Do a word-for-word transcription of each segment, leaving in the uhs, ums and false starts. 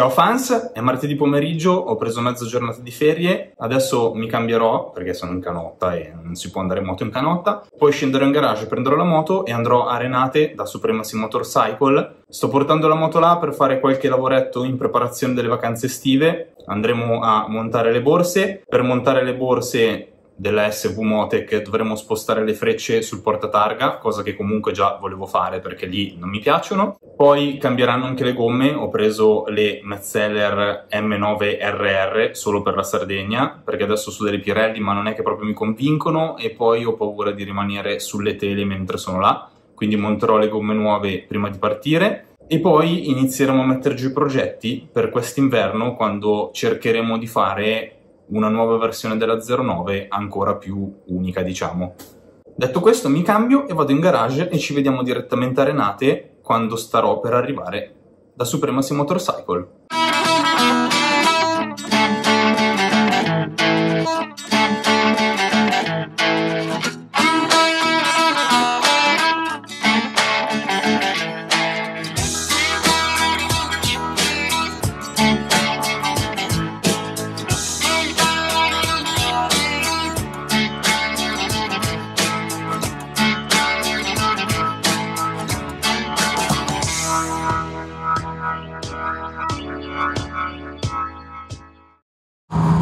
Ciao fans, è martedì pomeriggio, ho preso mezza giornata di ferie, adesso mi cambierò perché sono in canotta e non si può andare in moto in canotta, poi scenderò in garage, prenderò la moto e andrò a Renate da Supremacy Motorcycle. Sto portando la moto là per fare qualche lavoretto in preparazione delle vacanze estive, andremo a montare le borse, per montare le borse della S W-Motech dovremo spostare le frecce sul portatarga, cosa che comunque già volevo fare perché lì non mi piacciono. Poi cambieranno anche le gomme, ho preso le Metzeler M nove R R solo per la Sardegna, perché adesso su delle Pirelli ma non è che proprio mi convincono e poi ho paura di rimanere sulle tele mentre sono là, quindi monterò le gomme nuove prima di partire. E poi inizieremo a mettere giù i progetti per quest'inverno, quando cercheremo di fare una nuova versione della zero nove ancora più unica, diciamo. Detto questo, mi cambio e vado in garage e ci vediamo direttamente a Renate quando starò per arrivare da Supremacy Motorcycle.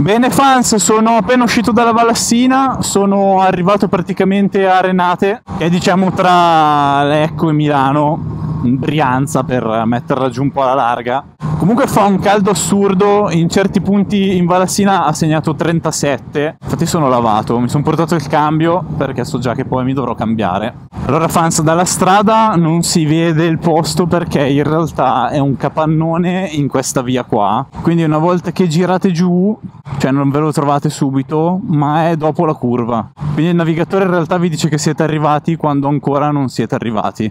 Bene fans, sono appena uscito dalla Vallassina, sono arrivato praticamente a Renate, che è diciamo tra Lecco e Milano, in Brianza per metterla giù un po' alla larga. Comunque fa un caldo assurdo, in certi punti in Vallassina ha segnato trentasette, infatti sono lavato, mi sono portato il cambio perché so già che poi mi dovrò cambiare. Allora fans, dalla strada non si vede il posto perché in realtà è un capannone in questa via qua, quindi una volta che girate giù, cioè non ve lo trovate subito, ma è dopo la curva, quindi il navigatore in realtà vi dice che siete arrivati quando ancora non siete arrivati,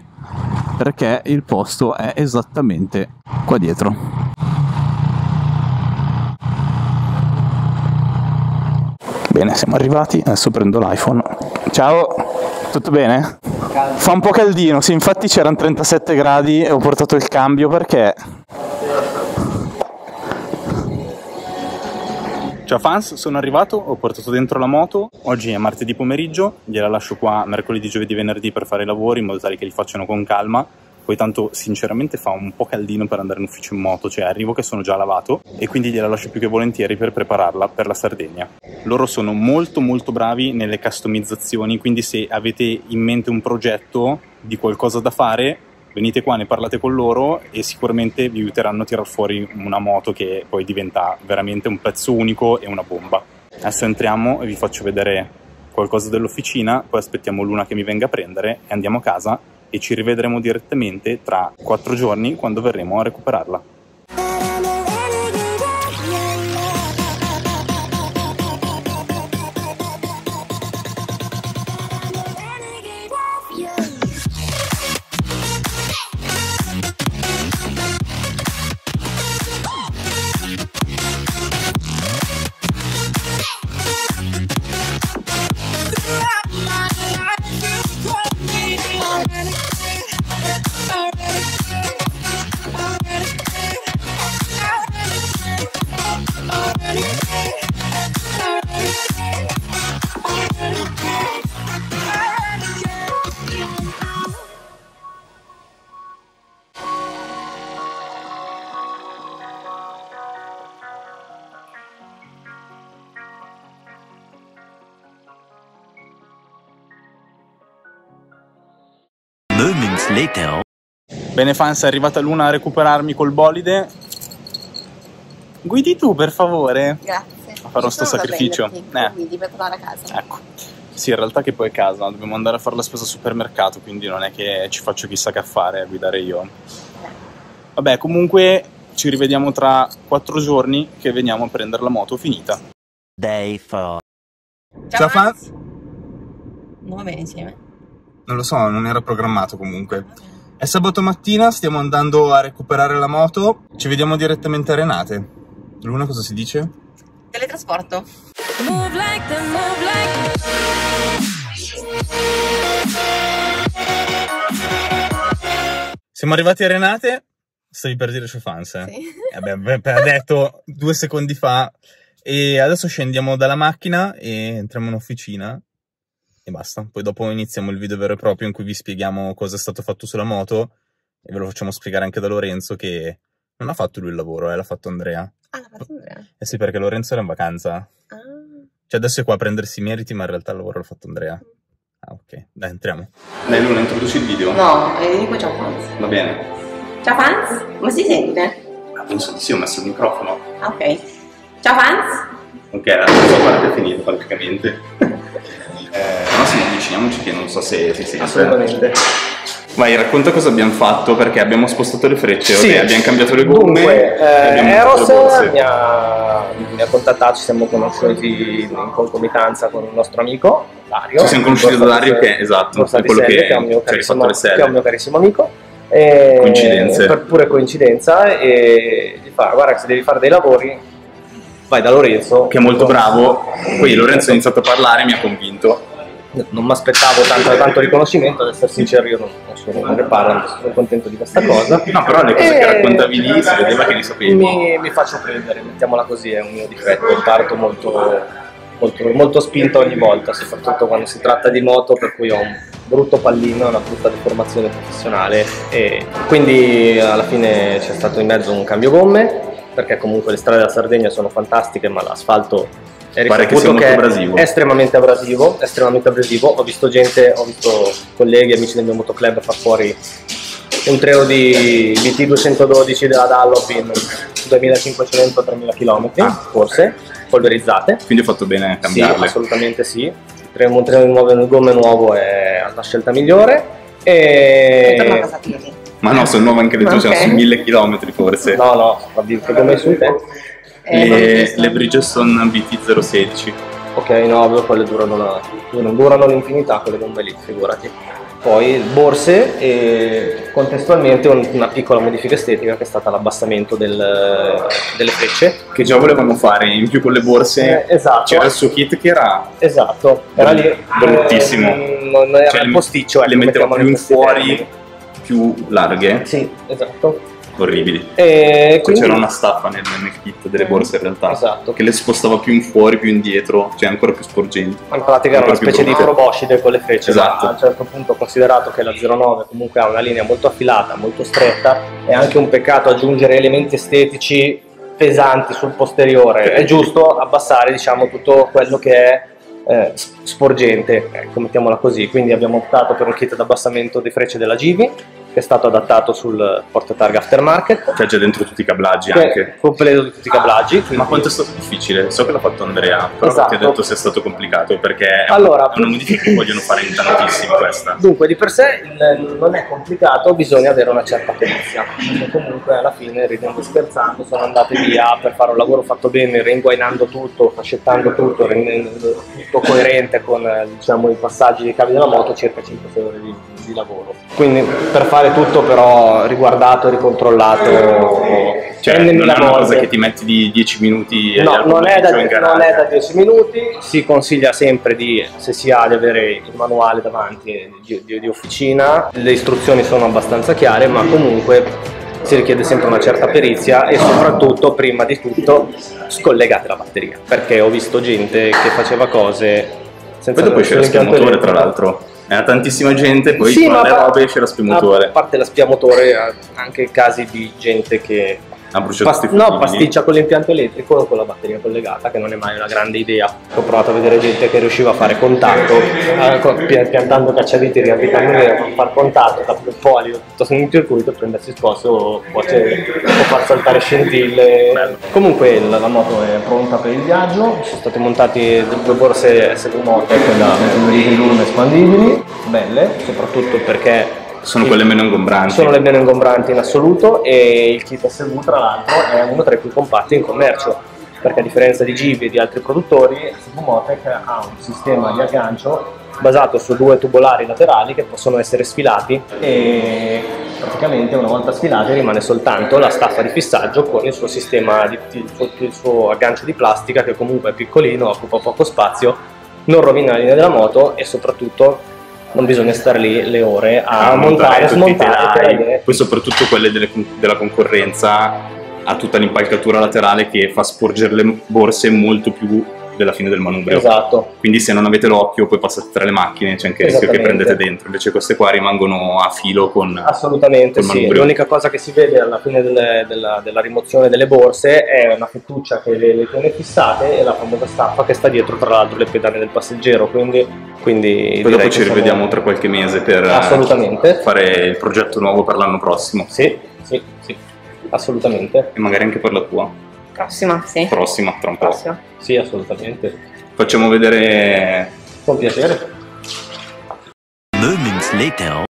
perché il posto è esattamente qua dietro. Bene, siamo arrivati, adesso prendo l'iPhone. Ciao, tutto bene? Caldo. Fa un po' caldino, sì, infatti c'erano trentasette gradi e ho portato il cambio perché... Ciao fans, sono arrivato, ho portato dentro la moto, oggi è martedì pomeriggio, gliela lascio qua mercoledì, giovedì, venerdì per fare i lavori in modo tale che li facciano con calma. Poi tanto sinceramente fa un po' caldino per andare in ufficio in moto, cioè arrivo che sono già lavato e quindi gliela lascio più che volentieri per prepararla per la Sardegna. Loro sono molto molto bravi nelle customizzazioni, quindi se avete in mente un progetto di qualcosa da fare, venite qua, ne parlate con loro e sicuramente vi aiuteranno a tirar fuori una moto che poi diventa veramente un pezzo unico e una bomba. Adesso entriamo e vi faccio vedere qualcosa dell'officina, poi aspettiamo Luna che mi venga a prendere e andiamo a casa. E ci rivedremo direttamente tra quattro giorni quando verremo a recuperarla. Bene fans, è arrivata Luna a recuperarmi col bolide. Guidi tu per favore. Grazie. A fare questo sacrificio. Eh. Quindi per tornare a casa. Ecco. Sì, in realtà che poi è casa, dobbiamo andare a fare la spesa al supermercato, quindi non è che ci faccio chissà che affare a guidare io. Vabbè, comunque ci rivediamo tra quattro giorni che veniamo a prendere la moto finita. Day four. Ciao fans. Non va bene insieme. Non lo so, non era programmato comunque. È sabato mattina, stiamo andando a recuperare la moto. Ci vediamo direttamente a Renate. Luna, cosa si dice? Teletrasporto. Move like the, move like... Siamo arrivati a Renate. Stavi per dire Chauffance? Eh? Sì. Vabbè, ha detto due secondi fa. E adesso scendiamo dalla macchina e entriamo in officina e basta. Poi dopo iniziamo il video vero e proprio in cui vi spieghiamo cosa è stato fatto sulla moto e ve lo facciamo spiegare anche da Lorenzo, che non ha fatto lui il lavoro, eh, l'ha fatto Andrea. Ah, l'ha fatto Andrea? Eh sì, perché Lorenzo era in vacanza. Ah. Cioè adesso è qua a prendersi i meriti, ma in realtà il lavoro l'ha fatto Andrea. Ah, ok. Dai, entriamo. Dai Luna, introduci il video. No, vieni qua, ciao Franz. Va bene. Ciao Franz, ma si sente? Ah, penso di sì, ho messo il microfono. Ah, ok. Ciao Franz! Ok, la nostra parte è finita praticamente. eh, Massimo, avviciniamoci che non so se si sente. Assolutamente. Vai, racconta cosa abbiamo fatto, perché abbiamo spostato le frecce, sì. Okay, abbiamo cambiato le gomme. Dunque, eh, Eros mi ha, mi ha contattato, ci siamo conosciuti in concomitanza con un nostro amico, Dario. Ci siamo conosciuti da Dario che, esatto, è quello che, che è un mio carissimo, che è un mio carissimo amico. E, coincidenze. Per pure coincidenza, e gli fa, guarda, se devi fare dei lavori... Vai da Lorenzo, che è molto bravo. Poi Lorenzo ha iniziato a parlare e mi ha convinto. Non mi aspettavo tanto, tanto riconoscimento, ad essere sincero io non, non sono un reparo, sono contento di questa cosa. No, però le cose e... che raccontavi lì si vedeva che li sapevi. Mi, mi faccio prendere, mettiamola così, è un mio difetto, parto molto, molto, molto spinto ogni volta, soprattutto quando si tratta di moto, per cui ho un brutto pallino, una brutta deformazione professionale. E quindi alla fine c'è stato in mezzo un cambio gomme, perché comunque le strade della Sardegna sono fantastiche, ma l'asfalto è risaputo che, che è estremamente abrasivo, estremamente abrasivo. Ho visto gente, ho visto colleghi, amici del mio motoclub far fuori un treno di B T duecentododici della Dallop in duemilacinquecento tremila chilometri, ah, forse, polverizzate. Quindi ho fatto bene a cambiarle. Sì, assolutamente sì. Un treno di nuovo, gomme nuovo è la scelta migliore. E... torno a casa Pirelli. Ma no, sono nuovo anche le tue, okay. Sono su mille chilometri forse. No, no, ma di come su te? Eh, le, le Bridgestone B T zero sedici. Ok, no, quelle durano, la, durano l'infinità, quelle bombe lì, figurati. Poi borse e contestualmente una piccola modifica estetica che è stata l'abbassamento del, delle frecce. Che già volevamo fare, in più con le borse eh, esatto. C'era il suo kit che era... Esatto, era lì... Bruttissimo. Eh, non era cioè, il posticcio, ecco, le mettevamo più in fuori... Termini. Più larghe, sì, esatto, orribili. E quindi... c'era una staffa nel, nel kit delle borse in realtà, esatto, che le spostava più in fuori, più indietro, cioè ancora più sporgenti. In pratica era una specie di proboscide con le frecce, esatto. A un certo punto, considerato che la zero nove comunque ha una linea molto affilata, molto stretta, è anche un peccato aggiungere elementi estetici pesanti sul posteriore, okay. È giusto abbassare, diciamo, tutto quello che è Eh, sporgente, ecco, mettiamola così. Quindi abbiamo optato per un kit d'abbassamento di frecce della Givi, che è stato adattato sul portatarga aftermarket, c'è già dentro tutti i cablaggi, che anche completo di tutti i cablaggi. Quindi... ma quanto è stato difficile? So che l'ha fatto Andrea, però esatto. Ti ha detto se è stato complicato, perché allora, è una modifica che vogliono fare in tantissimo questa. Dunque di per sé il, non è complicato, bisogna avere una certa perizia, perché comunque alla fine, ridendo scherzando, sono andati via per fare un lavoro fatto bene, ringuainando tutto, fascettando tutto, rendendo tutto coerente con, diciamo, i passaggi dei cavi della moto, circa cinque sei ore di, di lavoro. Quindi per fare tutto però riguardato, ricontrollato, cioè non è una volte. Cosa che ti metti di dieci minuti e no, non è, da, non è da dieci minuti. Si consiglia sempre di, se si ha, di avere il manuale davanti di, di, di officina, le istruzioni sono abbastanza chiare, ma comunque si richiede sempre una certa perizia e soprattutto, prima di tutto, scollegate la batteria, perché ho visto gente che faceva cose senza... Poi dopo c'era schiamotore, tra l'altro. Era tantissima gente, poi sì, con le robe c'era spiamotore. A parte la spiamotore, anche casi di gente che ha bruciato, no, pasticcia con l'impianto elettrico o con la batteria collegata, che non è mai una grande idea. Ho provato a vedere gente che riusciva a fare contatto, eh, piantando cacciaviti, riavvitando, a far contatto, da un polio, tutto in un circuito, prendersi scosso o, o far saltare scintille. Bello. Comunque la, la moto è pronta per il viaggio, sono state montate due borse S W-Motech da Luna espandibili, belle, soprattutto perché... sono quelle meno ingombranti. Sono le meno ingombranti in assoluto, e il kit S W tra l'altro è uno tra i più compatti in commercio, perché a differenza di Givi e di altri produttori, S W-Motech ha un sistema di aggancio basato su due tubolari laterali che possono essere sfilati, e praticamente una volta sfilati rimane soltanto la staffa di fissaggio con il suo sistema di, il, suo, il suo aggancio di plastica, che comunque è piccolino, occupa poco spazio, non rovina la linea della moto e soprattutto non bisogna stare lì le ore a, a montare, a smontare. Telai, poi soprattutto quelle delle, della concorrenza, ha tutta l'impalcatura laterale che fa sporgere le borse molto più della fine del manubrio. Esatto. Quindi se non avete l'occhio poi passate tra le macchine, c'è anche il rischio che prendete dentro, invece queste qua rimangono a filo con... Assolutamente sì, l'unica cosa che si vede alla fine delle, della, della rimozione delle borse è una fettuccia che le, le tiene fissate e la famosa staffa che sta dietro tra l'altro le pedane del passeggero, quindi... quindi poi dopo ci rivediamo sono... tra qualche mese per assolutamente fare il progetto nuovo per l'anno prossimo. Sì, sì, sì, assolutamente. E magari anche per la tua. Prossima, sì. Prossima, tra un Prossima. po'. Sì, assolutamente. Facciamo vedere... Con piacere. Moments later.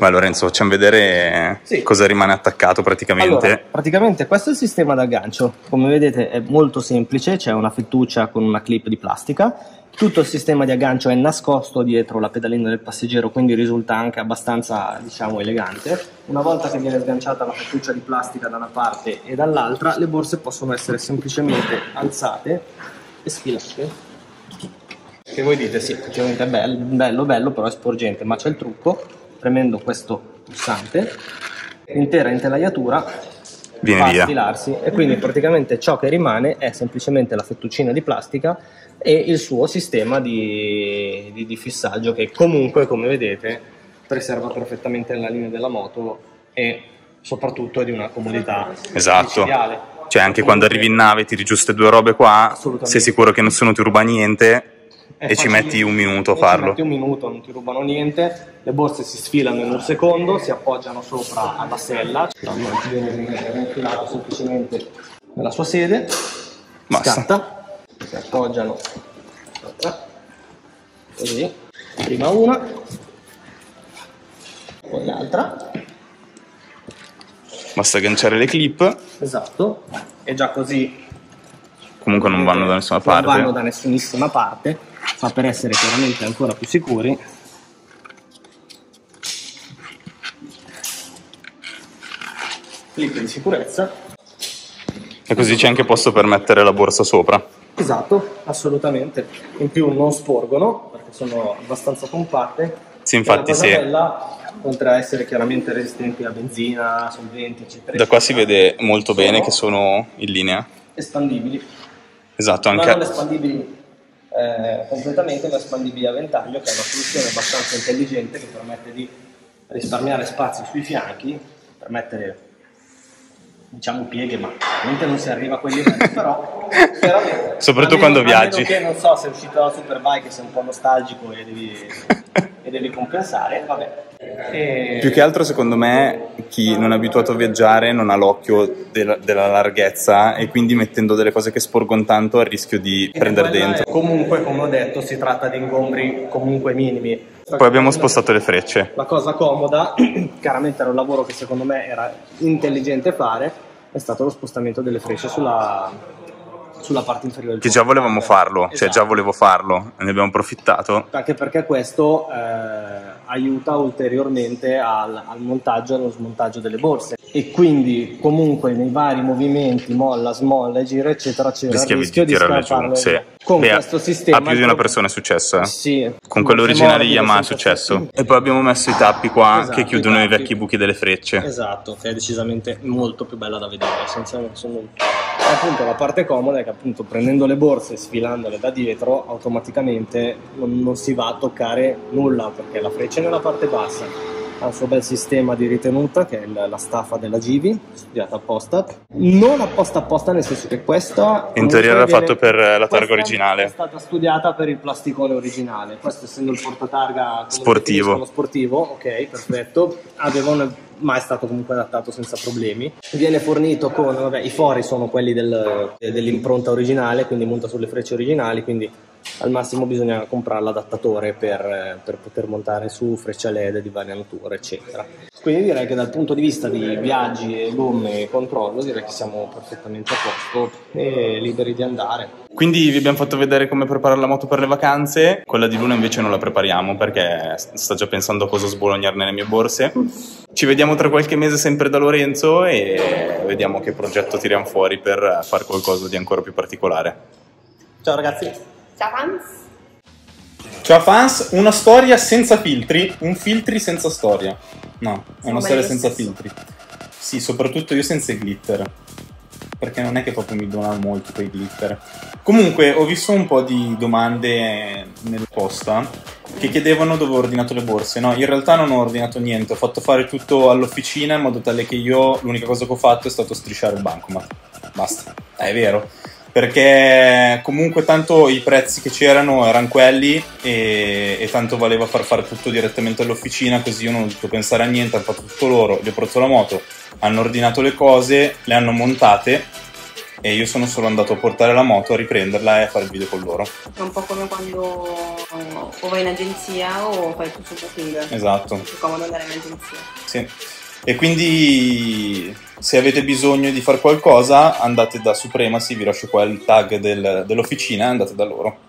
Ma Lorenzo, facciamo vedere sì. cosa rimane attaccato praticamente. Allora, praticamente questo è il sistema d'aggancio. Come vedete è molto semplice, c'è una fettuccia con una clip di plastica. Tutto il sistema di aggancio è nascosto dietro la pedalina del passeggero, quindi risulta anche abbastanza, diciamo, elegante. Una volta che viene sganciata la fettuccia di plastica da una parte e dall'altra, le borse possono essere semplicemente alzate e sfilate. Che voi dite, sì, effettivamente è bello, bello, bello, però è sporgente, ma c'è il trucco. Premendo questo pulsante, l'intera intelaiatura viene va via. a sfilarsi e quindi praticamente ciò che rimane è semplicemente la fettuccina di plastica e il suo sistema di, di, di fissaggio che comunque, come vedete, preserva perfettamente la linea della moto e soprattutto è di una comodità esatto. ideale. Cioè anche comunque, quando arrivi in nave tiri giù ste due robe qua, sei sicuro che nessuno ti ruba niente. E ci metti un minuto a farlo. Ci metti un minuto, non ti rubano niente. Le borse si sfilano in un secondo, si appoggiano sopra alla sella, viene infilato semplicemente nella sua sede. Basta. Scatta, si appoggiano così, prima una, poi l'altra. Basta agganciare le clip. Esatto, e già così. Comunque non vanno da nessuna parte. Non vanno da nessunissima parte. Ma per essere chiaramente ancora più sicuri clip di sicurezza e così c'è anche posto per mettere la borsa sopra. Esatto, assolutamente. In più non sporgono perché sono abbastanza compatte. Sì, infatti sì. Oltre a essere chiaramente resistenti a benzina, solventi eccetera. Da qua si vede molto bene che sono in linea espandibili. Esatto, anche non espandibili Eh, completamente, ma espandibile a ventaglio, che è una soluzione abbastanza intelligente che permette di risparmiare spazio sui fianchi per mettere, diciamo, pieghe, ma veramente non si arriva a quelli livelli, però veramente, soprattutto quando viaggi, che non so se è uscito la Superbike, sei un po' nostalgico e devi, e devi compensare, vabbè. E... più che altro secondo me chi non è abituato a viaggiare non ha l'occhio della, della larghezza e quindi mettendo delle cose che sporgono tanto ha il rischio di e prendere dentro è... Comunque, come ho detto, si tratta di ingombri comunque minimi. Poi abbiamo spostato le frecce. La cosa comoda, chiaramente era un lavoro che secondo me era intelligente fare, è stato lo spostamento delle frecce sulla, sulla parte inferiore del che già volevamo farlo, esatto. Cioè già volevo farlo e ne abbiamo approfittato. Anche perché questo eh, aiuta ulteriormente al, al montaggio e allo smontaggio delle borse. E quindi comunque nei vari movimenti, molla, smolla, gira eccetera, c'era il rischio di scarparle. Sì. Con Beh, questo sistema... a più di una persona è successo. Eh? Sì. Con quello originale Yamaha è successo. E poi abbino messo i tappi qua, esatto, che chiudono i, i vecchi buchi delle frecce. Esatto, che è decisamente molto più bella da vedere. Senza, sono... Appunto la parte comoda è che appunto prendendo le borse e sfilandole da dietro automaticamente non, non si va a toccare nulla perché la freccia è nella parte bassa. ha un suo bel sistema di ritenuta che è la staffa della Givi, studiata apposta, non apposta apposta, nel senso che questa in teoria era fatto per la targa originale, è stata studiata per il plasticone originale, questo essendo il portatarga sportivo, sportivo, ok, perfetto, aveva un, ma è stato comunque adattato senza problemi. Viene fornito con, vabbè, i fori sono quelli del, dell'impronta originale, quindi monta sulle frecce originali, quindi al massimo bisogna comprare l'adattatore per, per poter montare su freccia L E D di varia natura, eccetera. Quindi direi che dal punto di vista di viaggi e gomme e controllo direi che siamo perfettamente a posto e liberi di andare. Quindi vi abbiamo fatto vedere come preparare la moto per le vacanze, quella di Luna invece non la prepariamo perché sto già pensando a cosa sbolognare nelle mie borse. Ci vediamo tra qualche mese sempre da Lorenzo e vediamo che progetto tiriamo fuori per fare qualcosa di ancora più particolare. Ciao ragazzi! Ciao fans! Ciao fans, una storia senza filtri, un filtri senza storia. No, è una storia senza filtri. Sì, soprattutto io senza glitter, perché non è che proprio mi donano molto quei glitter. Comunque, ho visto un po' di domande nella posta che chiedevano dove ho ordinato le borse. No, in realtà non ho ordinato niente, ho fatto fare tutto all'officina in modo tale che io l'unica cosa che ho fatto è stato strisciare il bancomat. Basta, è vero. Perché comunque tanto i prezzi che c'erano erano quelli e, e tanto valeva far fare tutto direttamente all'officina, così io non ho dovuto pensare a niente, hanno fatto tutto loro, gli ho portato la moto, hanno ordinato le cose, le hanno montate e io sono solo andato a portare la moto, a riprenderla e a fare il video con loro. È un po' come quando o vai in agenzia o fai tutto il shopping. Esatto. È più comodo andare in agenzia. Sì. E quindi se avete bisogno di fare qualcosa andate da Supremacy, vi lascio qua il tag del, dell'officina e andate da loro.